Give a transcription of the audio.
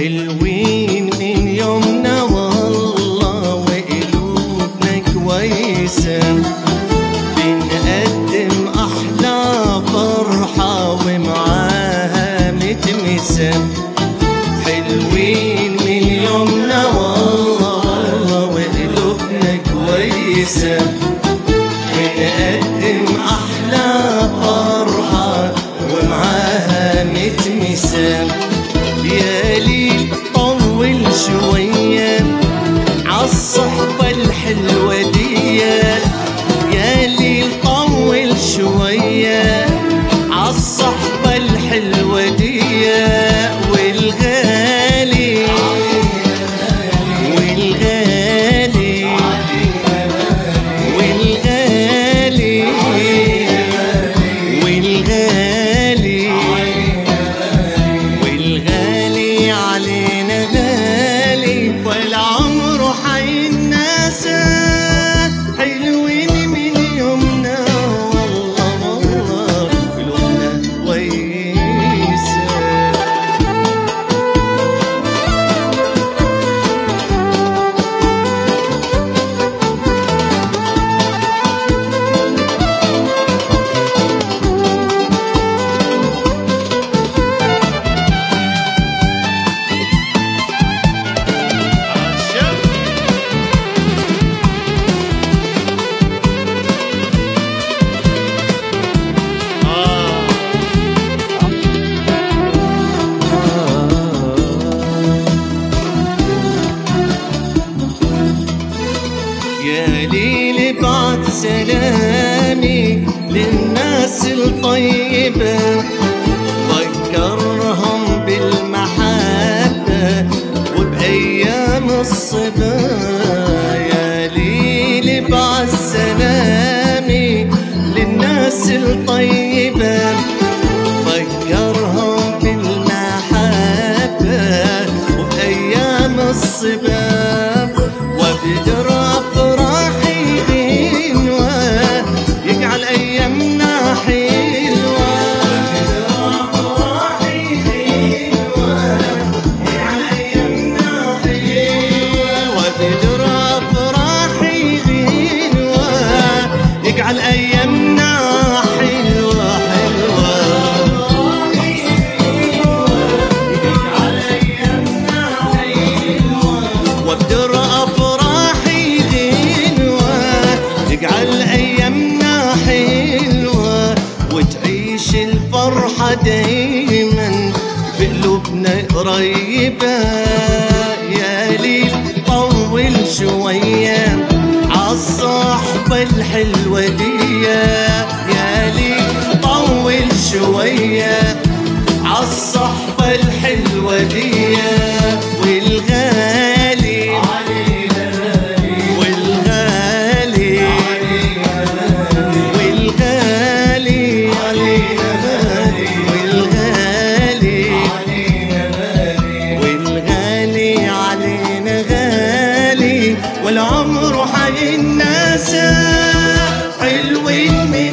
حلوين من يومنا والله وقلوبنا كويسة، بنقدم أحلى فرحة ومعاها متمسة. حلوين من يومنا والله وقلوبنا كويسة، بنقدم أحلى فرحة ومعاها متمسة. شوية عالصحبة الحلوة دي يا ليل، طول شوية عالصحبة الحلوة دي، والغالي والغالي والغالي والغالي والغالي علينا غالي، والعمر حيننسى. حلوين من يومنا والله والله قلوبنا كويسة. يا ليل ابعت سلامي للناس الطيبة، فكرهم بالمحبة وبأيام الصبا. يا ليل ابعت سلامي للناس الطيبة، فكرهم بالمحبة وبأيام الصبا. وبدر الفرحة دايما في قلوبنا قريبة. يا ليل طول شوية عالصحبة الحلوة دي، يا ليل طول شوية عالصحبة الحلوة دي، والغالي والعمر حيننسى. حلوين من